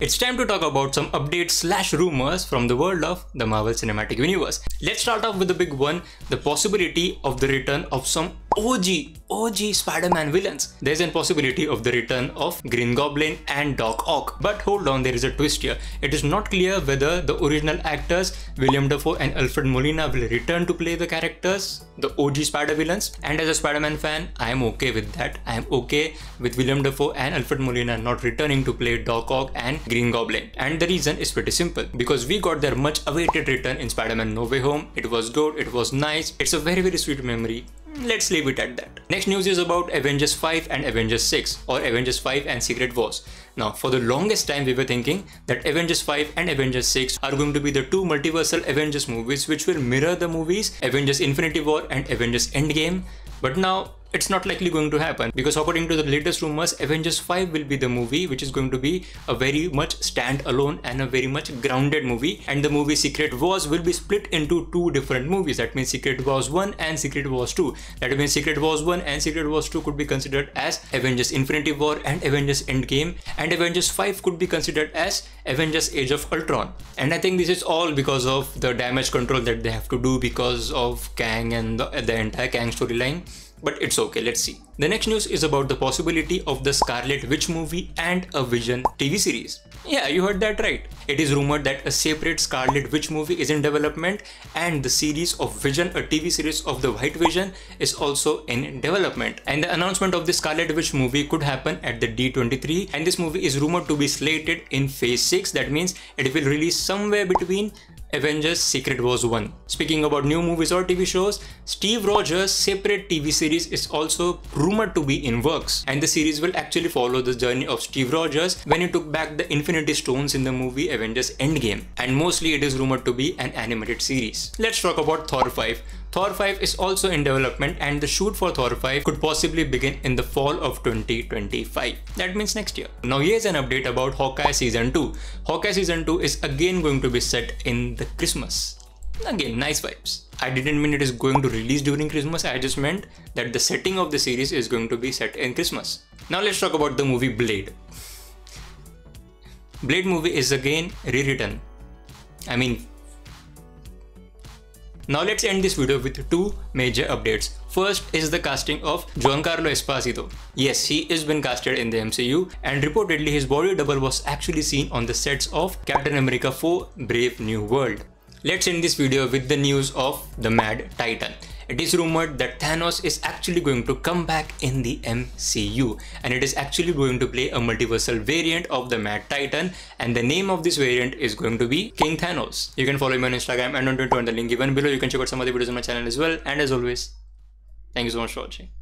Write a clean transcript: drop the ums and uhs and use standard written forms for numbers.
It's time to talk about some updates / rumors from the world of the Marvel Cinematic Universe. Let's start off with the big one, the possibility of the return of some OG Spider-Man villains. There's a possibility of the return of Green Goblin and Doc Ock. But hold on, there is a twist here. It is not clear whether the original actors William Dafoe and Alfred Molina will return to play the characters, the OG Spider villains. And as a Spider-Man fan, I am okay with that. I am okay with William Dafoe and Alfred Molina not returning to play Doc Ock and Green Goblin. And the reason is pretty simple, because we got their much awaited return in Spider-Man No Way Home. It was good, it was nice, it's a very sweet memory. Let's leave it at that. Next news is about Avengers 5 and Avengers 6, or Avengers 5 and Secret Wars. Now, for the longest time we were thinking that Avengers 5 and Avengers 6 are going to be the two multiversal Avengers movies which will mirror the movies Avengers Infinity War and Avengers Endgame. But now, it's not likely going to happen, because according to the latest rumors, Avengers 5 will be the movie which is going to be a very much stand-alone and a very much grounded movie, and the movie Secret Wars will be split into two different movies. That means Secret Wars 1 and Secret Wars 2. That means Secret Wars 1 and Secret Wars 2 could be considered as Avengers Infinity War and Avengers Endgame, and Avengers 5 could be considered as Avengers Age of Ultron. And I think this is all because of the damage control that they have to do because of Kang and the entire Kang storyline. But it's okay, let's see. The next news is about the possibility of the Scarlet Witch movie and a Vision TV series. Yeah, you heard that right. It is rumored that a separate Scarlet Witch movie is in development, and the series of Vision, a TV series of the White Vision, is also in development. And the announcement of the Scarlet Witch movie could happen at the D23, and this movie is rumored to be slated in Phase 6. That means it will release somewhere between Avengers Secret Wars 1. Speaking about new movies or TV shows, Steve Rogers' separate TV series is also rumored to be in works, and the series will actually follow the journey of Steve Rogers when he took back the Infinity Stones in the movie Avengers Endgame, and mostly it is rumored to be an animated series. Let's talk about Thor 5. Thor 5 is also in development, and the shoot for Thor 5 could possibly begin in the fall of 2025. That means next year. Now here's an update about Hawkeye Season 2. Hawkeye Season 2 is again going to be set in the Christmas. Again, nice vibes. I didn't mean it is going to release during Christmas, I just meant that the setting of the series is going to be set in Christmas. Now let's talk about the movie Blade. Blade movie is again rewritten. Now let's end this video with two major updates. First is the casting of Giancarlo Esposito. Yes, he has been casted in the MCU, and reportedly his body double was actually seen on the sets of Captain America 4 Brave New World. Let's end this video with the news of the Mad Titan. It is rumored that Thanos is actually going to come back in the MCU, and it is actually going to play a multiversal variant of the Mad Titan, and the name of this variant is going to be King Thanos. You can follow me on Instagram and on Twitter on the link given below. You can check out some other videos on my channel as well, and as always, thank you so much for watching.